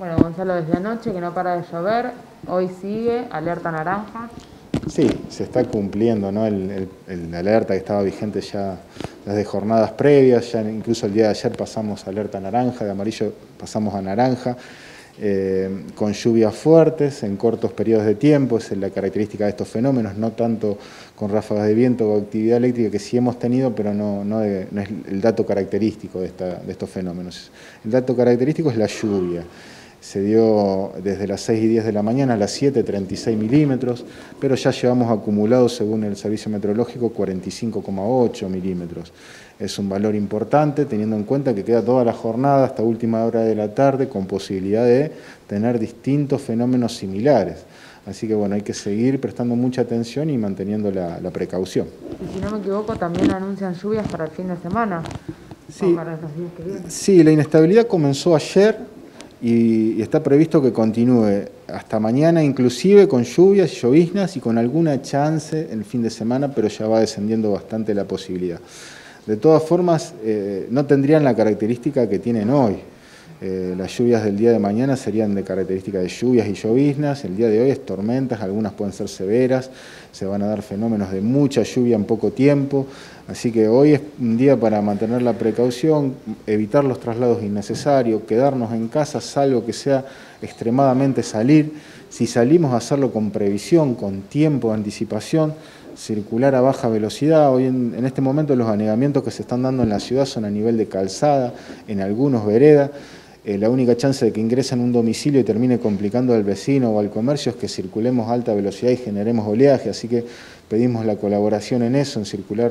Bueno, Gonzalo, desde anoche que no para de llover, hoy sigue alerta naranja. Sí, se está cumpliendo, ¿no? el alerta que estaba vigente ya desde jornadas previas, ya incluso el día de ayer pasamos a alerta naranja, de amarillo pasamos a naranja, con lluvias fuertes en cortos periodos de tiempo, es la característica de estos fenómenos, no tanto con ráfagas de viento o actividad eléctrica que sí hemos tenido, pero no es el dato característico de estos fenómenos. El dato característico es la lluvia. Se dio desde las 6:10 de la mañana a las 7, 36 milímetros, pero ya llevamos acumulados, según el Servicio Meteorológico, 45,8 milímetros. Es un valor importante, teniendo en cuenta que queda toda la jornada hasta última hora de la tarde con posibilidad de tener distintos fenómenos similares. Así que bueno, hay que seguir prestando mucha atención y manteniendo la precaución. Y si no me equivoco, también anuncian lluvias para el fin de semana. Sí, para los días que vienen. Sí, la inestabilidad comenzó ayer, y está previsto que continúe hasta mañana, inclusive con lluvias, lloviznas y con alguna chance el fin de semana, pero ya va descendiendo bastante la posibilidad. De todas formas, no tendrían la característica que tienen hoy. Las lluvias del día de mañana serían de característica de lluvias y lloviznas, el día de hoy es tormentas, algunas pueden ser severas, se van a dar fenómenos de mucha lluvia en poco tiempo, así que hoy es un día para mantener la precaución, evitar los traslados innecesarios, quedarnos en casa, salvo que sea extremadamente salir, si salimos a hacerlo con previsión, con tiempo de anticipación, circular a baja velocidad. Hoy en este momento los anegamientos que se están dando en la ciudad son a nivel de calzada, en algunos veredas. La única chance de que ingresen a un domicilio y termine complicando al vecino o al comercio es que circulemos a alta velocidad y generemos oleaje, así que pedimos la colaboración en eso, en circular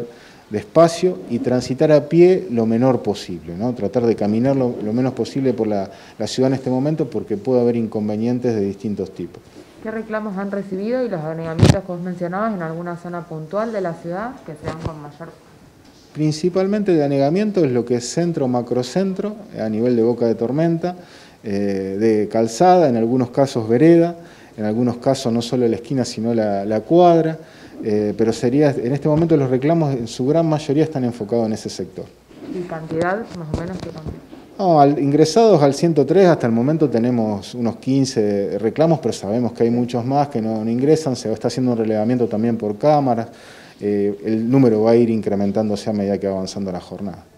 despacio y transitar a pie lo menor posible, ¿no? Tratar de caminar lo menos posible por la ciudad en este momento porque puede haber inconvenientes de distintos tipos. ¿Qué reclamos han recibido y los anegamientos que vos mencionabas en alguna zona puntual de la ciudad que se dan con mayor? Principalmente de anegamiento es lo que es centro-macrocentro, a nivel de boca de tormenta, de calzada, en algunos casos vereda, en algunos casos no solo la esquina sino la cuadra, pero sería, en este momento los reclamos en su gran mayoría están enfocados en ese sector. ¿Y cantidad más o menos qué cantidad? No, ingresados al 103 hasta el momento tenemos unos 15 reclamos, pero sabemos que hay muchos más que no ingresan, se está haciendo un relevamiento también por cámaras. El número va a ir incrementándose a medida que va avanzando la jornada.